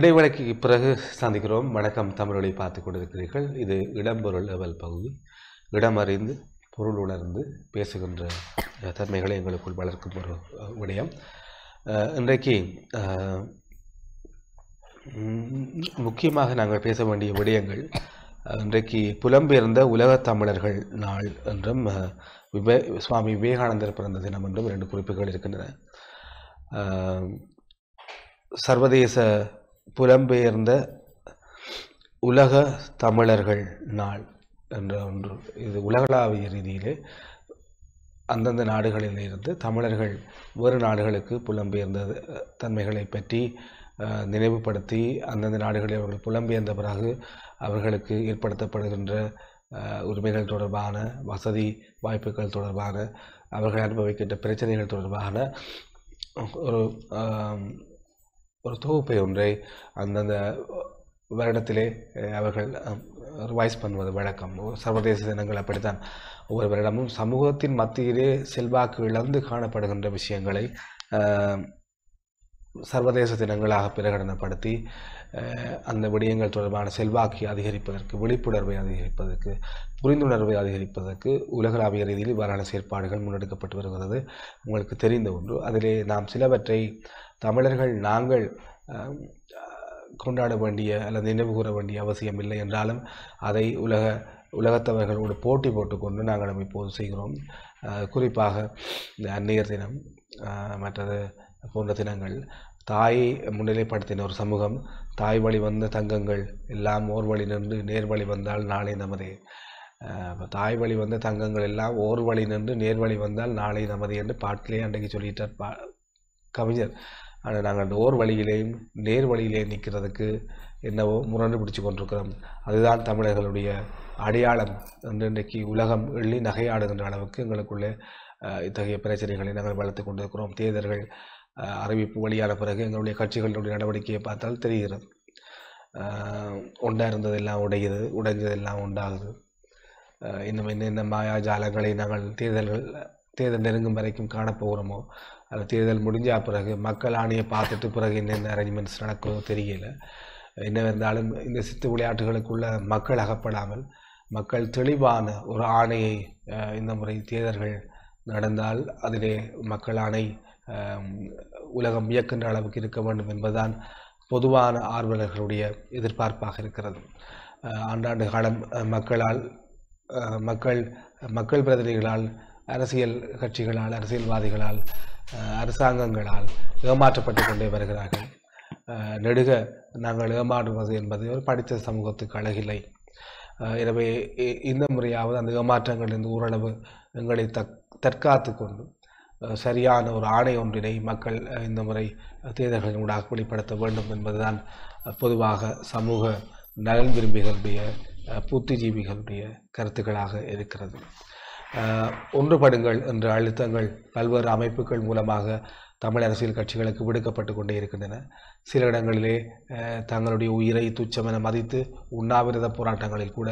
இடைவெளிக்கு பிறகு சந்திக்கிறோம். வணக்கம். தமிழை பார்த்து கொண்டிருக்கிறீர்கள். இது இடம்பொருள் லெவல் பகுதி. இடமறிந்து பொருள் உணர்ந்து பேசுகின்ற தன்மைகளை எங்களுக்குள் வளர்க்கும் ஒரு விடயம். இன்றைக்கு முக்கியமாக நாங்கள் பேச வேண்டிய விடயங்கள், இன்றைக்கு புலம்பெயர்ந்த உலகத் தமிழர்கள் நாள் என்றும் சுவாமி விவேகானந்தர் பிறந்த தினம் என்றும் இரண்டு குறிப்புகள் இருக்கின்றன. சர்வதேச புலம்பெயர்ந்த உலக தமிழர்கள் நாள் என்ற ஒன்று, இது உலகளாவிய ரீதியிலே அந்தந்த நாடுகளில் இருந்து தமிழர்கள் வேறு நாடுகளுக்கு புலம்பெயர்ந்த தன்மைகளை பற்றி நினைவுபடுத்தி அந்தந்த நாடுகளில் அவர்கள் புலம்பெயர்ந்த பிறகு அவர்களுக்கு ஏற்படுத்தப்படுகின்ற உரிமைகள் தொடர்பான வசதி வாய்ப்புகள் தொடர்பான அவர்கள் அனுபவிக்கின்ற பிரச்சனைகள் தொடர்பான ஒரு தொகுப்பை ஒன்றை அந்தந்த வருடத்திலே அவர்கள் ரிவைஸ் பண்ணுவது வழக்கம். சர்வதேச தினங்கள் அப்படித்தான். ஒவ்வொரு வருடமும் சமூகத்தின் மத்தியிலே செல்வாக்கு இழந்து காணப்படுகின்ற விஷயங்களை சர்வதேச தினங்களாக பிரகடனப்படுத்தி அந்த விடயங்கள் தொடர்பான செல்வாக்கை அதிகரிப்பதற்கு, விழிப்புணர்வை அதிகரிப்பதற்கு, புரிந்துணர்வை அதிகரிப்பதற்கு உலகளாவிய ரீதியில் இவ்வாறான செயற்பாடுகள் முன்னெடுக்கப்பட்டு வருகிறது. உங்களுக்கு தெரிந்த ஒன்று. அதிலே நாம் சிலவற்றை தமிழர்கள் நாங்கள் கொண்டாட வேண்டிய அல்லது நினைவு கூற வேண்டிய அவசியம் இல்லை என்றாலும் அதை உலகத்தவர்களோடு போட்டி போட்டுக்கொண்டு நாங்கள் இப்போது செய்கிறோம். குறிப்பாக அந்நியர் தினம் மற்றது போன்ற தினங்கள் தாயை முன்னிலைப்படுத்தின ஒரு சமூகம், தாய் வழி வந்த தங்கங்கள் எல்லாம் ஓர் வழி நின்று நேர் வழி வந்தால் நாளை நமதே. தாய் வழி வந்த தங்கங்கள் எல்லாம் ஓர் வழி நின்று நேர் வழி வந்தால் நாளை நமதே என்று பாட்டிலே அன்றைக்கு சொல்லிட்டார் கவிஞர். ஆனால் நாங்கள் அந்த ஓர் வழியிலேயும் நேர் வழியிலேயும் நிற்கிறதுக்கு என்னவோ முரண்டு பிடிச்சி கொண்டிருக்கிறோம். அதுதான் தமிழர்களுடைய அடையாளம் என்று இன்றைக்கு உலகம் எள்ளி நகையாடுகின்ற அளவுக்கு எங்களுக்குள்ளே இத்தகைய பிரச்சனைகளை நாங்கள் வளர்த்து கொண்டிருக்கிறோம். தேர்தல்கள் அறிவிப்பு வெளியான பிறகு எங்களுடைய கட்சிகளுடைய நடவடிக்கையை பார்த்தால் தெரிகிறது. ஒன்றாக இருந்ததெல்லாம் உடையுது, உடைஞ்சதெல்லாம் உண்டாகுது. இன்னும் என்னென்ன மாயாஜாலங்களை நாங்கள் தேர்தல் நெருங்கும் வரைக்கும் காணப்போகிறோமோ, அது தேர்தல் முடிஞ்சா பிறகு மக்கள் ஆணையை பார்த்துட்டு பிறகு என்னென்ன அரேஞ்ச்மெண்ட்ஸ் நடக்குதோ தெரியல. என்ன இருந்தாலும் இந்த சித்து விளையாட்டுகளுக்குள்ள மக்கள் அகப்படாமல் மக்கள் தெளிவான ஒரு ஆணையை இந்த முறை தேர்தல்கள் நடந்தால் அதிலே மக்கள் ஆணை உலகம் வியக்கின்ற அளவுக்கு இருக்க வேண்டும் என்பதுதான் பொதுவான ஆர்வலர்களுடைய எதிர்பார்ப்பாக இருக்கிறது. ஆண்டாண்டு காலம் மக்கள் பிரதிநிதிகளால், அரசியல் கட்சிகளால், அரசியல்வாதிகளால், அரசாங்கங்களால் ஏமாற்றப்பட்டு கொண்டே வருகிறார்கள். நெடுக நாங்கள் ஏமாறுவது என்பது ஒரு படித்த சமூகத்துக்கு அழகில்லை. எனவே இந்த முறையாவது அந்த ஏமாற்றங்களிலிருந்து ஓரளவு எங்களை தற்காத்து கொண்டு சரியான ஒரு ஆணை ஒன்றினை மக்கள் இந்த முறை தேர்தல்களின் ஊடாக வெளிப்படுத்த வேண்டும் என்பதுதான் பொதுவாக சமூக நலன் விரும்பிகளுடைய புத்திஜீவிகளுடைய கருத்துக்களாக இருக்கிறது. ஒன்றுபடுங்கள் என்ற அழுத்தங்கள் பல்வேறு அமைப்புகள் மூலமாக தமிழ் அரசியல் கட்சிகளுக்கு விடுக்கப்பட்டு கொண்டே இருக்கின்றன. சில இடங்களிலே தங்களுடைய உயிரை துச்சமென மதித்து உண்ணாவிரத போராட்டங்களில் கூட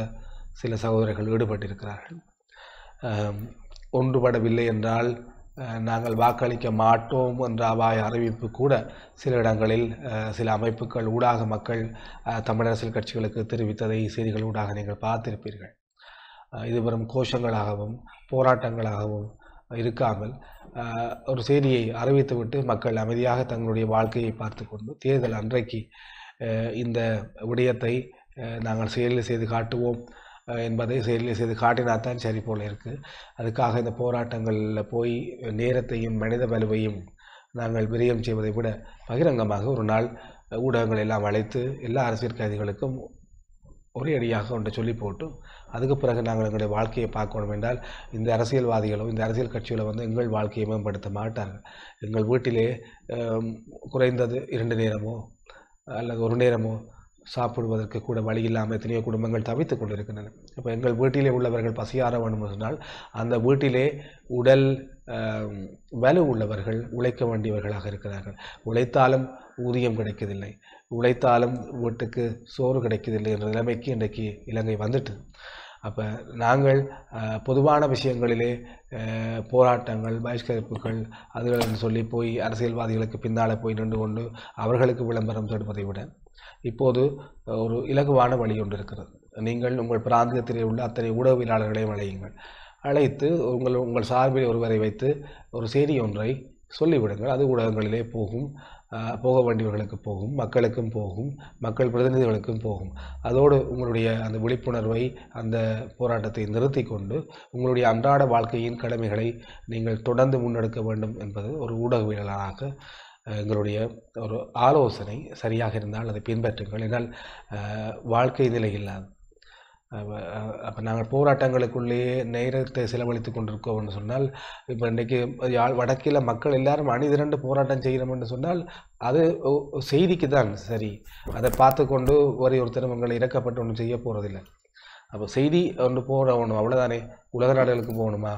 சில சகோதரர்கள் ஈடுபட்டிருக்கிறார்கள். ஒன்றுபடவில்லை என்றால் நாங்கள் வாக்களிக்க மாட்டோம் என்ற அபாய அறிவிப்பு கூட சில இடங்களில் சில அமைப்புகள் ஊடாக மக்கள் தமிழ் அரசியல் கட்சிகளுக்கு தெரிவித்ததை செய்திகள் ஊடாக நீங்கள் பார்த்திருப்பீர்கள். இது வெறும் கோஷங்களாகவும் போராட்டங்களாகவும் இருக்காமல் ஒரு செய்தியை அறிவித்துவிட்டு மக்கள் அமைதியாக தங்களுடைய வாழ்க்கையை பார்த்து கொண்டு தேர்தல் அன்றைக்கு இந்த விடயத்தை நாங்கள் செயலில் செய்து காட்டுவோம் என்பதை செயலில் செய்து காட்டினாத்தான் சரி போல இருக்குது. அதுக்காக இந்த போராட்டங்களில் போய் நேரத்தையும் மனித வலுவையும் நாங்கள் விரயம் செய்வதை விட பகிரங்கமாக ஒரு நாள் ஊடகங்கள் எல்லாம் அழைத்து எல்லா அரசியல் கைதிகளுக்கும் ஒரே அடியாக ஒன்றை சொல்லி போட்டு அதுக்கு பிறகு நாங்கள் எங்களுடைய வாழ்க்கையை பார்க்கணும் என்றால் இந்த அரசியல்வாதிகளோ இந்த அரசியல் கட்சிகளோ எங்கள் வாழ்க்கையை மேம்படுத்த மாட்டார்கள். எங்கள் வீட்டிலே குறைந்தது 2 நேரமோ அல்லது 1 நேரமோ சாப்பிடுவதற்கு கூட வழி இல்லாமல் எத்தனையோ குடும்பங்கள் தவித்து கொண்டிருக்கின்றன. இப்போ எங்கள் வீட்டிலே உள்ளவர்கள் பசியார வேண்டும் என்றால் அந்த வீட்டிலே உடல் வலு உள்ளவர்கள் உழைக்க வேண்டியவர்களாக இருக்கிறார்கள். உழைத்தாலும் ஊதியம் கிடைக்கவில்லை, உழைத்தாலும் வீட்டுக்கு சோறு கிடைக்கவில்லை என்ற நிலைமைக்கு இன்றைக்கு இலங்கை வந்துட்டு அப்ப நாங்கள் பொதுவான விஷயங்களிலே போராட்டங்கள் பைஸ்கரிப்புகள் அதுன்னு சொல்லி போய் அரசியல்வாதிகளுக்கு பின்னால போய் நின்று கொண்டு அவர்களுக்கு விளம்பரம் செய்வதை விட இப்போது ஒரு இலகுவான வழி ஒன்று இருக்கிறது. நீங்கள் உங்கள் பிராந்தியத்திலே உள்ள அத்தனை ஊடகவியலாளர்களையும் அழைத்து உங்கள் சார்பில் ஒருவரை வைத்து ஒரு செய்தி ஒன்றை சொல்லிவிடுங்கள். அது ஊடகங்களிலே போகும், போக வேண்டியவர்களுக்கு போகும், மக்களுக்கும் போகும், மக்கள் பிரதிநிதிகளுக்கும் போகும். அதோடு உங்களுடைய அந்த விழிப்புணர்வை அந்த போராட்டத்தை நிறுத்தி கொண்டு உங்களுடைய அன்றாட வாழ்க்கையின் கடமைகளை நீங்கள் தொடர்ந்து முன்னெடுக்க வேண்டும் என்பது ஒரு ஊடகவியலாளராக எங்களுடைய ஒரு ஆலோசனை. சரியாக இருந்தால் அதை பின்பற்றுங்கள், என்றால் வாழ்க்கை நிலை இல்லாது. அப்போ நாங்கள் போராட்டங்களுக்குள்ளேயே நேரத்தை செலவழித்து கொண்டிருக்கோம்னு சொன்னால், இப்போ இன்றைக்கி வடக்கில் மக்கள் எல்லாரும் அணிதிரண்டு போராட்டம் செய்கிறோம்னு சொன்னால் அது செய்திக்கு தான் சரி. அதை பார்த்து கொண்டு ஒருத்தரும் எங்களை இறக்கப்பட்டு ஒன்றும் செய்ய போகிறதில்லை. அப்போ செய்தி ஒன்று போகணும், அவ்வளோதானே. உலக நாடுகளுக்கு போகணுமா,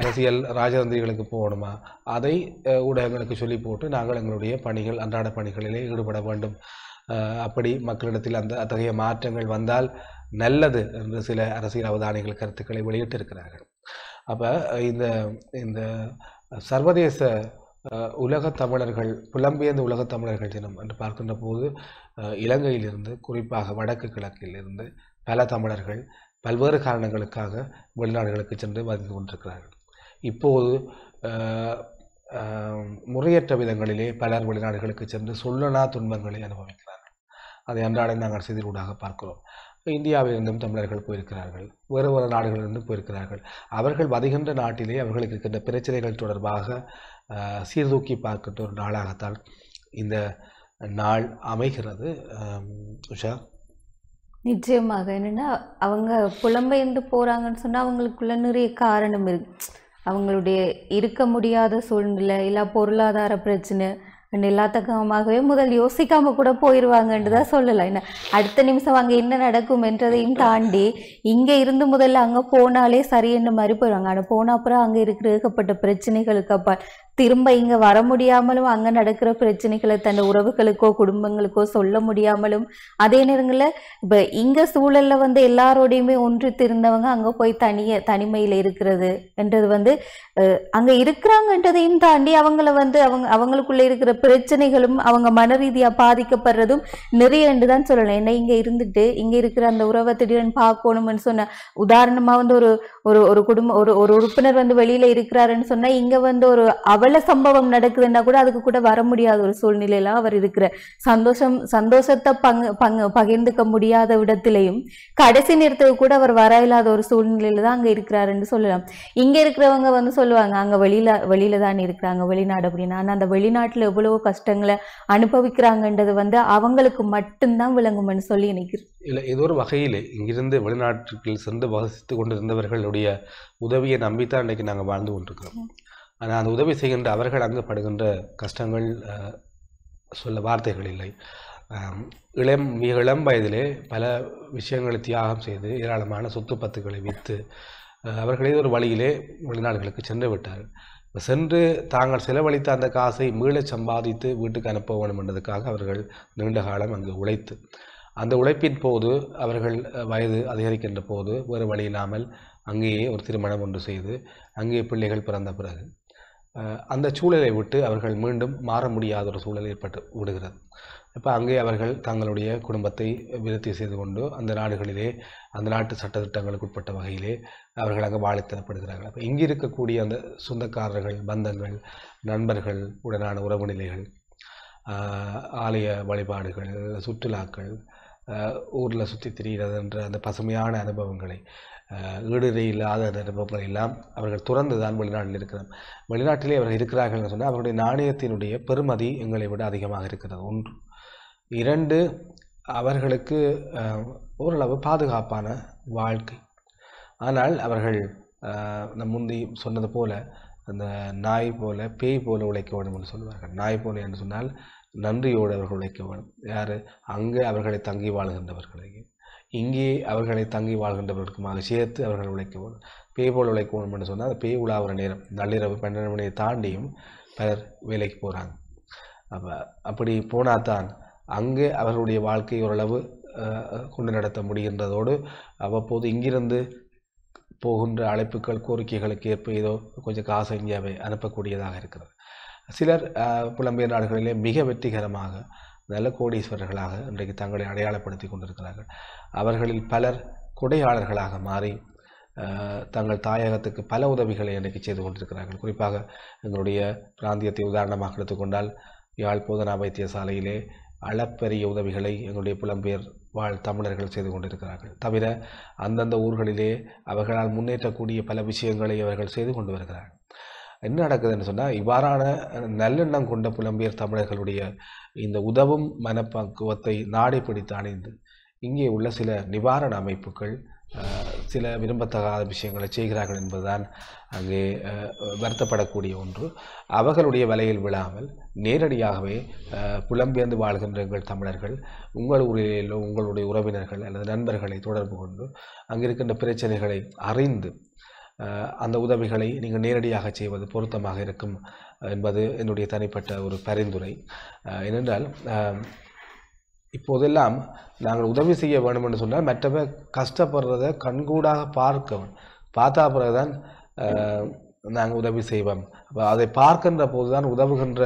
அரசியல் ராஜதந்திரிகளுக்கு போகணுமா, அதை ஊடகங்களுக்கு சொல்லி போட்டு நாங்கள் எங்களுடைய பணிகள் அன்றாட பணிகளிலே ஈடுபட வேண்டும். அப்படி மக்களிடத்தில் அத்தகைய மாற்றங்கள் வந்தால் நல்லது என்று சில அரசியல் அவதானிகள் கருத்துக்களை வெளியிட்டிருக்கிறார்கள். அப்போ இந்த சர்வதேச உலகத் தமிழர்கள் புலம்பெயர்ந்த உலகத் தமிழர்கள் தினம் என்று பார்க்கின்ற போது இலங்கையிலிருந்து குறிப்பாக வடக்கு கிழக்கிலிருந்து பல தமிழர்கள் பல்வேறு காரணங்களுக்காக வெளிநாடுகளுக்கு சென்று வந்து கொண்டிருக்கிறார்கள். இப்போது முறையற்ற விதங்களிலே பலர் வெளிநாடுகளுக்கு சென்று சொல்லனா துன்பங்களை அனுபவிக்கிறார்கள். அதை அன்றாட நாங்கள் செய்தியூடாக பார்க்கிறோம். இந்தியாவிலிருந்தும் தமிழர்கள் போயிருக்கிறார்கள், வேறு வேறு நாடுகளிலிருந்தும் போயிருக்கிறார்கள். அவர்கள் வருகின்ற நாட்டிலே அவர்களுக்கு இருக்கின்ற பிரச்சனைகள் தொடர்பாக சீர்தூக்கி பார்க்கின்ற ஒரு நாளாகத்தான் இந்த நாள் அமைகிறது. உஷா, நிச்சயமாக என்னென்னா அவங்க புலம்பெயர்ந்து போகிறாங்கன்னு சொன்னால் அவங்களுக்குள்ள நிறைய காரணம் இருக்குது. அவங்களுடைய இருக்க முடியாத சூழ்நிலை, இல்லை பொருளாதார பிரச்சனை, எல்லாத்தக்கமாகவே முதல் யோசிக்காமல் கூட போயிடுவாங்கன்னு தான் சொல்லலாம். என்ன அடுத்த நிமிஷம் அங்கே என்ன நடக்கும் என்றதையும் தாண்டி இங்கே இருந்து முதல்ல அங்கே போனாலே சரின்ற மாதிரி போயிடுவாங்க. ஆனால் போன அப்புறம் அங்கே இருக்கிற ஏகப்பட்ட பிரச்சனைகளுக்கு திரும்ப இங்கே வர முடியாமலும் அங்கே நடக்கிற பிரச்சனைகளை தன் உறவுகளுக்கோ குடும்பங்களுக்கோ சொல்ல முடியாமலும், அதே நேரங்களில் இப்போ இங்கே சூழலில் எல்லாரோடையுமே ஒன்று திருந்தவங்க அங்கே போய் தனிமையில் இருக்கிறது என்றது அங்கே இருக்கிறாங்கன்றதையும் தாண்டி அவங்கள அவங்களுக்குள்ளே இருக்கிற பிரச்சனைகளும் அவங்க மன ரீதியாக பாதிக்கப்படுறதும் நிறைய என்று தான் சொல்லணும். ஏன்னா இங்கே இருந்துட்டு இங்கே இருக்கிற அந்த உறவை திடீர்னு பார்க்கணும்னு சொன்ன உதாரணமாக ஒரு குடும்பம் ஒரு உறுப்பினர் வெளியில் இருக்கிறாருன்னு சொன்னால் இங்கே ஒரு அவள சம்பவம் நடக்குதுன்னா கூட அதுக்கு கூட வர முடியாத ஒரு சூழ்நிலையெல்லாம் அவர் இருக்கிற சந்தோஷத்தை பகிர்ந்துக்க முடியாத இடத்திலையும் கடைசி நேரத்துக்கு கூட அவர் வர இல்லாத ஒரு சூழ்நிலையில தான் அங்க இருக்கிறாருன்னு சொல்லலாம். இங்க இருக்கிறவங்க சொல்லுவாங்க அங்க வெளியில தான் இருக்கிறாங்க, வெளிநாடு அப்படின்னு. ஆனா அந்த வெளிநாட்டுல எவ்வளவோ கஷ்டங்களை அனுபவிக்கிறாங்கன்றது அவங்களுக்கு மட்டும்தான் விளங்கும்னு சொல்லி நினைக்கிறேன். இல்லை, இது ஒரு வகையில் இங்கிருந்து வெளிநாட்டுக்கு சென்று வசித்து கொண்டிருந்தவர்களுடைய உதவியை நம்பித்தான் இன்னைக்கு நாங்கள் வாழ்ந்து கொண்டிருக்கிறோம். ஆனால் அந்த உதவி செய்கின்ற அவர்கள் அங்கு படுகின்ற கஷ்டங்கள் சொல்ல வார்த்தைகள் இல்லை. மிக இளம் வயதிலே பல விஷயங்களை தியாகம் செய்து ஏராளமான சொத்து பத்துக்களை விற்று அவர்களே ஒரு வழியிலே வெளிநாடுகளுக்கு சென்று விட்டார்கள். சென்று தாங்கள் செலவழித்த அந்த காசை மீள சம்பாதித்து வீட்டுக்கு அனுப்ப வேண்டும் என்பதற்காக அவர்கள் நீண்ட காலம் அங்கு உழைத்து அந்த உழைப்பின் போது அவர்கள் வயது அதிகரிக்கின்ற போது வேறு வழி இல்லாமல் அங்கேயே ஒரு திருமணம் ஒன்று செய்து அங்கேயே பிள்ளைகள் பிறந்த பிறகு அந்த சூழலை விட்டு அவர்கள் மீண்டும் மாற முடியாத ஒரு சூழல் ஏற்பட்டு விடுகிறது. இப்போ அங்கே அவர்கள் தங்களுடைய குடும்பத்தை விருத்தி செய்து கொண்டு அந்த நாடுகளிலே அந்த நாட்டு சட்டத்திட்டங்களுக்கு உட்பட்ட வகையிலே அவர்கள் அங்கே வாழைத்தரப்படுகிறார்கள். அப்போ இங்கே இருக்கக்கூடிய அந்த சொந்தக்காரர்கள், பந்தங்கள், நண்பர்கள் உடனான உறவு நிலைகள், ஆலய வழிபாடுகள், சுற்றுலாக்கள், ஊரில் சுற்றி திரிகிறது என்ற அந்த பசுமையான அனுபவங்களை, ஈடுறை இல்லாத அனுபவங்கள் எல்லாம் அவர்கள் துறந்து தான் வெளிநாட்டில் இருக்கிறார். வெளிநாட்டிலே அவர்கள் இருக்கிறார்கள் சொன்னால் அவர்களுடைய நாணயத்தினுடைய பெருமதி எங்களை விட அதிகமாக இருக்கிறது. ஒன்று. இரண்டு, அவர்களுக்கு ஓரளவு பாதுகாப்பான வாழ்க்கை. ஆனால் அவர்கள் நம் முந்தி சொன்னது போல அந்த நாய் போல பேய் போல உழைக்க வேண்டும்னு சொல்லுவார்கள். நாய் போல என்று சொன்னால் நன்றியோடு அவர்கள் உழைக்க வேண்டும். யார் அங்கே அவர்களை தங்கி வாழ்கின்றவர்களுக்கு இங்கே அவர்களை தங்கி வாழ்கின்றவர்களுக்குமாக சேர்த்து அவர்கள் உழைக்க வேண்டும். பேய் போல் உழைக்க வேண்டும் என்று சொன்னால் பேய் உலாவுற நேரம் நள்ளிரவு 12 மணியை தாண்டியும் பலர் வேலைக்கு போகிறாங்க. அப்போ அப்படி போனால் தான் அங்கே அவர்களுடைய வாழ்க்கை ஓரளவு கொண்டு நடத்த முடிகின்றதோடு அவ்வப்போது இங்கிருந்து போகின்ற அழைப்புகள் கோரிக்கைகளுக்கு ஏற்ப ஏதோ கொஞ்சம் காசு இந்தியாவை அனுப்பக்கூடியதாக இருக்கிறது. சிலர் புலம்பெயர் நாடுகளிலே மிக வெற்றிகரமாக நல்ல கோடீஸ்வரர்களாக இன்றைக்கு தங்களை அடையாளப்படுத்தி கொண்டிருக்கிறார்கள். அவர்களில் பலர் கொடையாளர்களாக மாறி தங்கள் தாயகத்துக்கு பல உதவிகளை இன்றைக்கு செய்து கொண்டிருக்கிறார்கள். குறிப்பாக எங்களுடைய பிராந்தியத்தை உதாரணமாக எடுத்துக்கொண்டால் யாழ் போதனா வைத்தியசாலையிலே அளப்பரிய உதவிகளை எங்களுடைய புலம்பெயர் வாழ் தமிழர்கள் செய்து கொண்டிருக்கிறார்கள். தவிர அந்தந்த ஊர்களிலே அவர்களால் முன்னேற்றக்கூடிய பல விஷயங்களை அவர்கள் செய்து கொண்டு வருகிறார்கள். என்ன நடக்குதுன்னு சொன்னால், இவ்வாறான நல்லெண்ணம் கொண்ட புலம்பெயர் தமிழர்களுடைய இந்த உதவும் மனப்பக்குவத்தை நாடி பிடித்து அணிந்து இங்கே உள்ள சில நிவாரண அமைப்புகள் சில விரும்பத்தகாத விஷயங்களை செய்கிறார்கள் என்பதுதான் அங்கே வருத்தப்படக்கூடிய ஒன்று. அவர்களுடைய வலையில் விழாமல் நேரடியாகவே புலம்பெயர்ந்து வாழ்கின்ற எங்கள் தமிழர்கள் உங்கள் ஊரிலோ உங்களுடைய உறவினர்கள் அல்லது நண்பர்களை தொடர்பு கொண்டு அங்கிருக்கின்ற பிரச்சனைகளை அறிந்து அந்த உதவிகளை நீங்கள் நேரடியாக செய்வது பொருத்தமாக இருக்கும் என்பது என்னுடைய தனிப்பட்ட ஒரு பரிந்துரை. ஏனென்றால் இப்போதெல்லாம் நாங்கள் உதவி செய்ய வேண்டும்னு சொன்னால் மற்றவை கஷ்டப்படுறத கண்கூடாக பார்த்தா பிறகுதான் நாங்கள் உதவி செய்வோம். அதை பார்க்கின்ற போது தான் உதவுகின்ற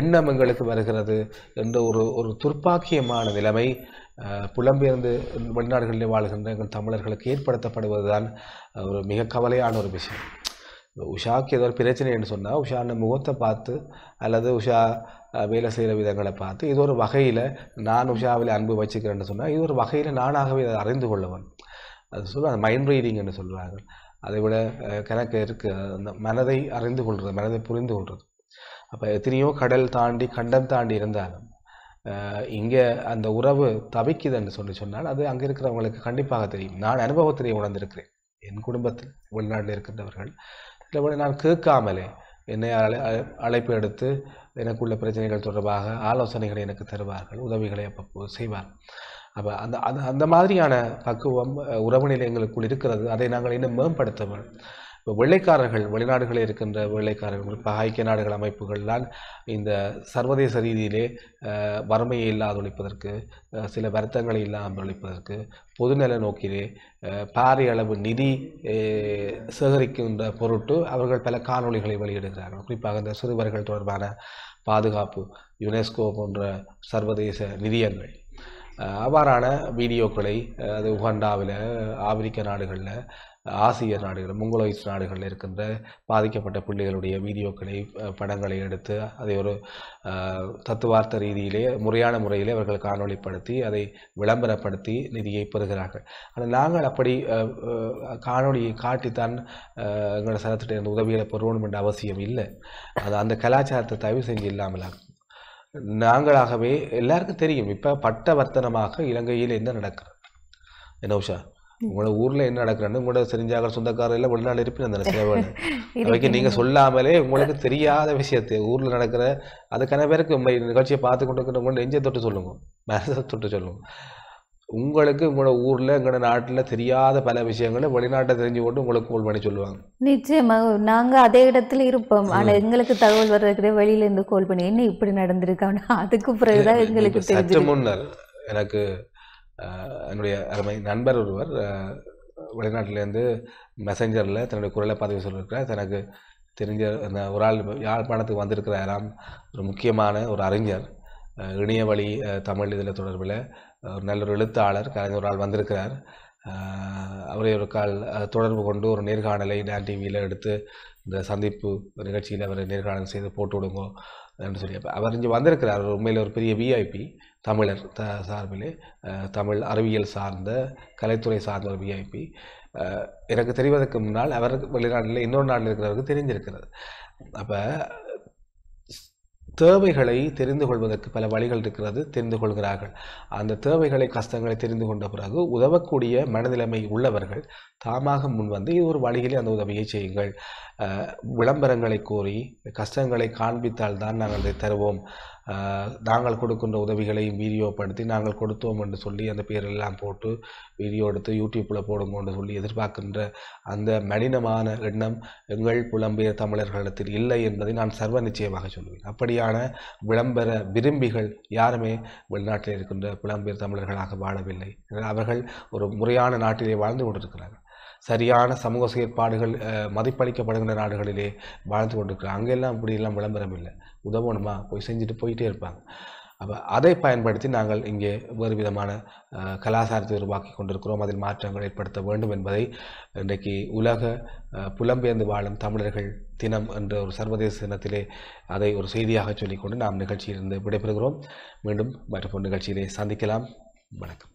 எண்ணம் எங்களுக்கு வருகிறது என்ற ஒரு துர்ப்பாக்கியமான நிலைமை புலம்பெயர்ந்து வெளிநாடுகளில் வாழ்கின்ற எங்கள் தமிழர்களுக்கு ஏற்படுத்தப்படுவது தான் ஒரு மிக கவலையான ஒரு விஷயம். உஷாவுக்கு ஏதோ ஒரு பிரச்சனைன்னு சொன்னால் உஷா அந்த முகத்தை பார்த்து அல்லது உஷா வேலை செய்கிற விதங்களை பார்த்து இது ஒரு வகையில் நான் உஷாவில் அன்பு வச்சுக்கிறேன்னு சொன்னால் இது ஒரு வகையில் நானாகவே அதை அறிந்து கொள்ளவன். அது சொல்ல அது மைண்ட் ரீடிங்னு சொல்லுவாங்க. அதை விட கணக்கு இருக்குது அந்த மனதை அறிந்து கொள்வது, மனதை புரிந்து கொள்வது. அப்போ எத்தனையோ கடல் தாண்டி கண்டம் தாண்டி இருந்தாலும் இங்கே அந்த உறவு தவிக்குதுன்னு சொன்னால் அது அங்கே இருக்கிறவங்களுக்கு கண்டிப்பாக தெரியும். நான் அனுபவத்திலே உணர்ந்திருக்கிறேன். என் குடும்பத்தில் வெளிநாட்டில் இருக்கின்றவர்கள் இல்லை நான் கேட்காமலே என்னை அழைப்பு எடுத்து எனக்குள்ள பிரச்சனைகள் தொடர்பாக ஆலோசனைகளை எனக்கு தருவார்கள், உதவிகளை அப்போ செய்வார்கள். அப்போ அந்த அந்த அந்த மாதிரியான பக்குவம் உறவு நிலையங்களுக்குள் இருக்கிறது. அதை நாங்கள் இன்னும் மேம்படுத்த வேண்டும். இப்போ வெள்ளைக்காரர்கள் வெளிநாடுகளில் இருக்கின்ற வெள்ளைக்காரர்கள் குறிப்பாக ஐக்கிய நாடுகள் அமைப்புகள்லாம் இந்த சர்வதேச ரீதியிலே வறுமையை இல்லாத ஒழிப்பதற்கு சில வருத்தங்களை இல்லாமல் ஒழிப்பதற்கு பொதுநல நோக்கிலே பாரிய அளவு நிதி சேகரிக்கின்ற பொருட்டு அவர்கள் பல காணொளிகளை வெளியிடுகிறார்கள். குறிப்பாக இந்த சிறுவர்கள் தொடர்பான பாதுகாப்பு யுனெஸ்கோ போன்ற சர்வதேச நிதியங்கள் அவ்வாறான வீடியோக்களை அது உகாண்டாவில் ஆப்பிரிக்க நாடுகளில் ஆசிய நாடுகள் மங்கோலாய்ஸ் நாடுகளில் இருக்கின்ற பாதிக்கப்பட்ட பிள்ளைகளுடைய வீடியோக்களை படங்களை எடுத்து அதை ஒரு தத்துவார்த்த ரீதியிலே முறையான முறையிலே அவர்கள் காணொளிப்படுத்தி அதை விளம்பரப்படுத்தி நிதியை பெறுகிறார்கள். ஆனால் நாங்கள் அப்படி காணொளியை காட்டித்தான் எங்களோட சரத்திட்ட இருந்த உதவிகளை பெறுவோம் என்ற அவசியம் இல்லை. அது அந்த கலாச்சாரத்தை தயவு செஞ்சு இல்லாமலாகும். நாங்களாகவே எல்லாருக்கும் தெரியும் இப்போ பட்ட வர்த்தனமாக இலங்கையில் என்ன நடக்கிறது, என்ன உஷா உங்களோட ஊரில் என்ன நடக்கிறேன்னு உங்களோட தெரிஞ்சாக சொந்தக்காரர் இல்லை வெளிநாடு இருப்பினர் அந்த சேவன் அவைக்கு நீங்கள் சொல்லாமலே உங்களுக்கு தெரியாத விஷயத்தை ஊரில் நடக்கிற அதுக்கான பேருக்கு உங்களை நிகழ்ச்சியை பார்த்து கொண்டு இருக்கிறவங்க நெஞ்சை தொட்டு சொல்லுங்க, மனசை தொட்டு சொல்லுங்க. உங்களுக்கு உங்களோட ஊரில் எங்களோட நாட்டில் தெரியாத பல விஷயங்களை வெளிநாட்டை தெரிஞ்சு கொண்டு உங்களுக்கு கோல் பண்ணி சொல்லுவாங்க. நிச்சயமாக நாங்கள் அதே இடத்துல இருப்போம். ஆனால் எங்களுக்கு தகவல் வர்றதுக்கு வெளியிலேருந்து கோல் பண்ணி என்ன இப்படி நடந்திருக்காங்க அதுக்கு பிறகுதான் எங்களுக்கு சற்று முன்னர் எனக்கு என்னுடைய அருமை நண்பர் ஒருவர் வெளிநாட்டிலேருந்து மெசஞ்சரில் தன்னுடைய குரலை பதிவு சொல்லியிருக்கிறார். தனக்கு தெரிஞ்ச அந்த ஒரு ஆள் யாழ்ப்பாணத்துக்கு வந்திருக்கிறாராம் ஒரு முக்கியமான ஒரு அறிஞர் இணைய வழி தமிழ் இதில் தொடர்பில் ஒரு நல்ல ஒரு எழுத்தாளர் கலைஞர் ஒரு ஆள் வந்திருக்கிறார். அவரை ஒரு கால் தொடர்பு கொண்டு ஒரு நேர்காணலை நான் டிவியில் எடுத்து இந்த சந்திப்பு நிகழ்ச்சியில் அவரை நேர்காணல் செய்து போட்டு விடுங்கோ அப்படின்னு சொல்லி அவர் இங்கே வந்திருக்கிறார். உண்மையில் ஒரு பெரிய விஐபி தமிழர் சார்பிலே தமிழ் அறிவியல் சார்ந்த கலைத்துறை சார்ந்த ஒரு விஐபி. எனக்கு தெரிவதற்கு முன்னால் அவர் வெளிநாட்டில் இன்னொரு நாட்டில் இருக்கிறவருக்கு தெரிஞ்சிருக்கிறது. அப்போ தேவைகளை தெரிந்து கொள்வதற்கு பல வழிகள் இருக்கிறது, தெரிந்து கொள்கிறார்கள். அந்த தேவைகளை கஷ்டங்களை தெரிந்து கொண்ட பிறகு உதவக்கூடிய மனநிலைமை உள்ளவர்கள் தாமாக முன்வந்து இது ஒரு வழியிலே அந்த உதவியை செய்யுங்கள். விளம்பரங்களை கோரி கஷ்டங்களை காண்பித்தால்தான் நாங்கள் அதை தருவோம், நாங்கள் கொடுக்கின்ற உதவிகளையும் வீடியோப்படுத்தி நாங்கள் கொடுத்தோம் என்று சொல்லி அந்த பேரெல்லாம் போட்டு வீடியோ எடுத்து யூடியூப்பில் போடுங்கன்னு சொல்லி எதிர்பார்க்கின்ற அந்த மனிதமான எண்ணம் எங்கள் புலம்பெயர் தமிழர்களிடத்தில் இல்லை என்பதை நான் சர்வ நிச்சயமாக சொல்வேன். அப்படியான விளம்பர விரும்பிகள் யாருமே வெளிநாட்டில் இருக்கின்ற புலம்பெயர் தமிழர்களாக வாழவில்லை. அவர்கள் ஒரு முறையான நாட்டிலே வாழ்ந்து கொண்டிருக்கிறார்கள். சரியான சமூக செயற்பாடுகள் மதிப்பளிக்கப்படுகின்ற நாடுகளிலே வாழ்ந்து கொண்டிருக்கிறாங்க. அங்கெல்லாம் அப்படியெல்லாம் விளம்பரம் இல்லை, உதவணுமா போய் செஞ்சுட்டு போயிட்டே இருப்பாங்க. அப்போ அதை பயன்படுத்தி நாங்கள் இங்கே வேறு விதமான கலாச்சாரத்தை உருவாக்கி கொண்டிருக்கிறோம், அதில் மாற்றங்கள் ஏற்படுத்த வேண்டும் என்பதை இன்றைக்கு உலக புலம்பெயர்ந்து வாழும் தமிழர்கள் தினம் என்ற ஒரு சர்வதேச தினத்திலே அதை ஒரு செய்தியாக சொல்லிக்கொண்டு நாம் நிகழ்ச்சியிலிருந்து விடைபெறுகிறோம். மீண்டும் மற்றொரு நிகழ்ச்சியிலே சந்திக்கலாம். வணக்கம்.